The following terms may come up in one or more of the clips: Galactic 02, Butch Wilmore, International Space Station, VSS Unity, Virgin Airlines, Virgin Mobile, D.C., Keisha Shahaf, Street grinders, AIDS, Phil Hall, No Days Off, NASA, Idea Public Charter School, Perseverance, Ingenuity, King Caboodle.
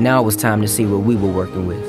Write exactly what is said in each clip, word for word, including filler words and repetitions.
Now it was time to see what we were working with.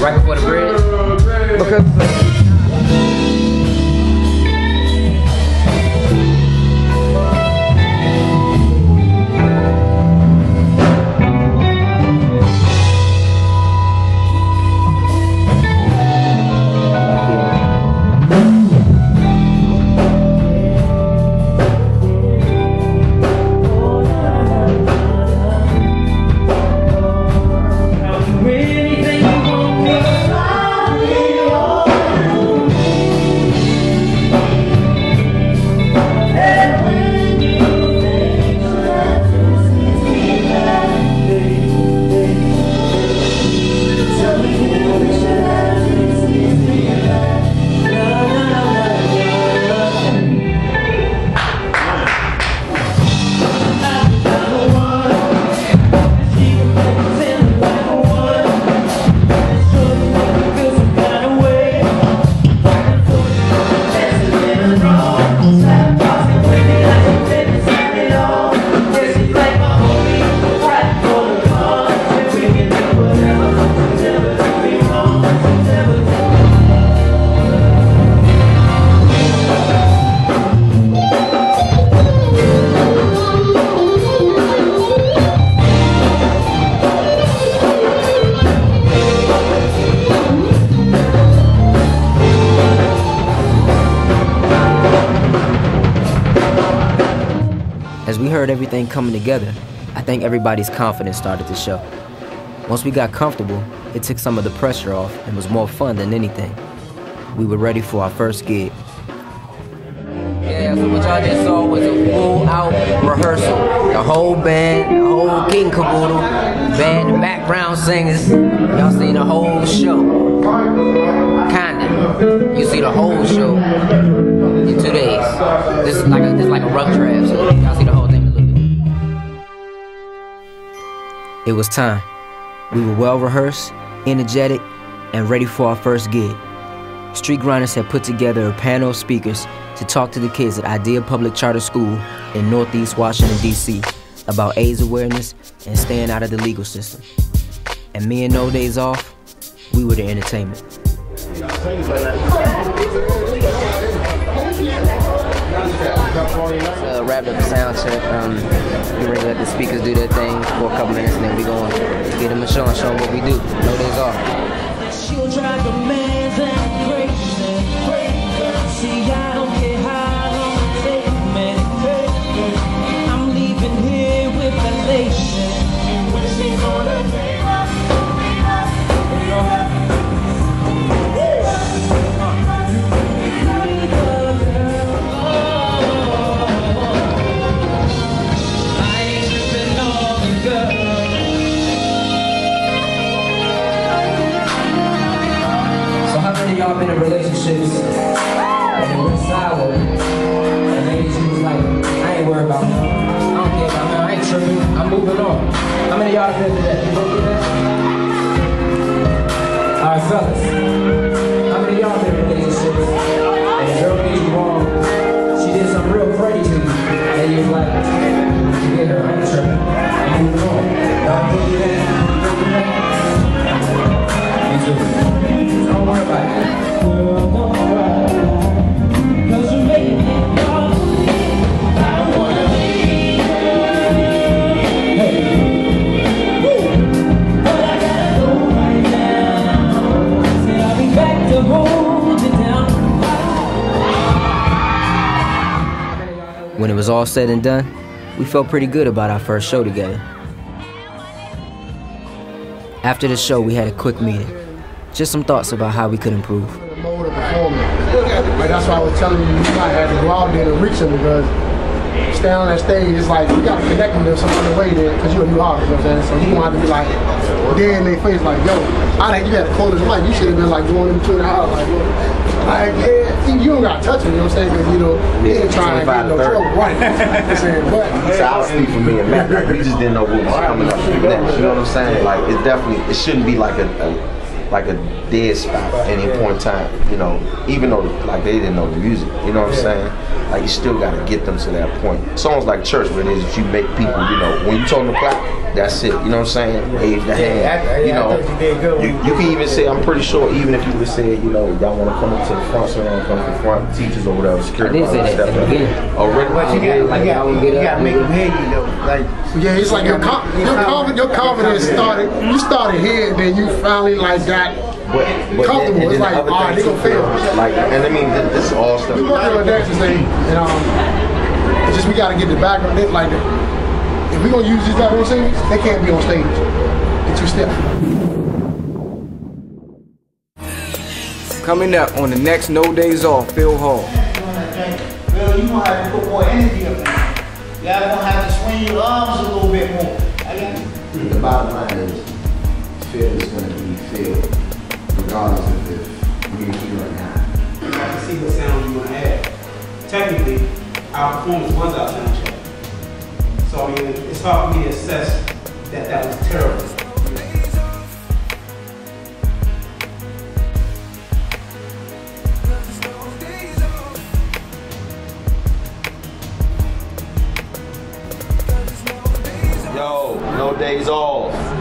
Right before the bridge. Because as we heard everything coming together, I think everybody's confidence started to show. Once we got comfortable, it took some of the pressure off and was more fun than anything. We were ready for our first gig. Yeah, so what y'all just saw was a full-out rehearsal. The whole band, the whole King Caboodle, band, the background singers. Y'all seen the whole show. Kinda. You see the whole show in two days. This is like a, this is like a rough draft, so y'all see the whole thing a little bit. It was time. We were well rehearsed, energetic, and ready for our first gig. Street Grinders had put together a panel of speakers to talk to the kids at Idea Public Charter School in Northeast Washington, D C about AIDS awareness and staying out of the legal system. And me and No Days Off, we were the entertainment. So, wrapped up the sound check. Um, we really let the speakers do their thing for a couple minutes, and then we go on to get them a show and show them what we do. No Days Off. She'll drive the man's and crazy. See, I don't care how long it takes me. I'm leaving here with elation. And when she gonna take us, leave us, leave us. Y'all been in relationships and it went sour, and ladies, she was like, I ain't worried about me. I don't care about me. I ain't tripping. I'm moving on. How many of y'all have been to that? You don't get that? All right, fellas. How many of y'all been in relationships and the girl made you wrong? She did something real pretty to you, and you was like, yeah, I ain't tripping. I'm moving on. was all said and done, we felt pretty good about our first show together. After the show, we had a quick meeting. Just some thoughts about how we could improve. But that's why I was telling you, you might have to go out there and reach them, because staying on that stage, it's like, you got to connect with them some other way, because you're a new artist, you know what I'm saying? So you want to be like, dead in their face, like, yo, I think you had the coldest mic. You should have been like going into the house, like, like, yeah, you don't got to touch them, you know what I'm saying? Because, you know, they ain't trying to get no trouble, right? I'm saying, but. So I'll speak for me and Matt, like, we just didn't know what was coming up next, you know what I'm saying? Like, it definitely, it shouldn't be like a, a like a dead spot at any point in time, you know, even though like they didn't know the music, you know what I'm saying? Like you still gotta get them to that point. Songs like Church, where it is that you make people, you know, when you told them to clap, that's it, you know what I'm saying? Wave the hand, you know. You, you can even say, I'm pretty sure, even if you would say, you know, y'all wanna come up to the front, so y'all come to the front, teachers or whatever, security, all that stuff. Oh, really? But you gotta, like, you gotta make them hear you, though. Like, yeah, it's like your confidence started, you started here, then you finally like got But, but comfortable, and, and it's like, all right, they're gonna fail. Like, and I mean, this is all stuff. We're working on dancing thing, and um, it's just we gotta get the background. It's like, if we're gonna use these type of things, they can't be on stage. It's two steps. Coming up on the next No Days Off, Phil Hall. Phil, you gonna have to put more energy up there. Y'all gonna have to swing your arms a little bit more. The bottom line is, Phil is gonna be Phil. Regardless of if we're here or not. I can see what sound you want to add. Technically, our performance was our sound check. So I mean, it's hard for me to assess that that was terrible. Yo, no days off.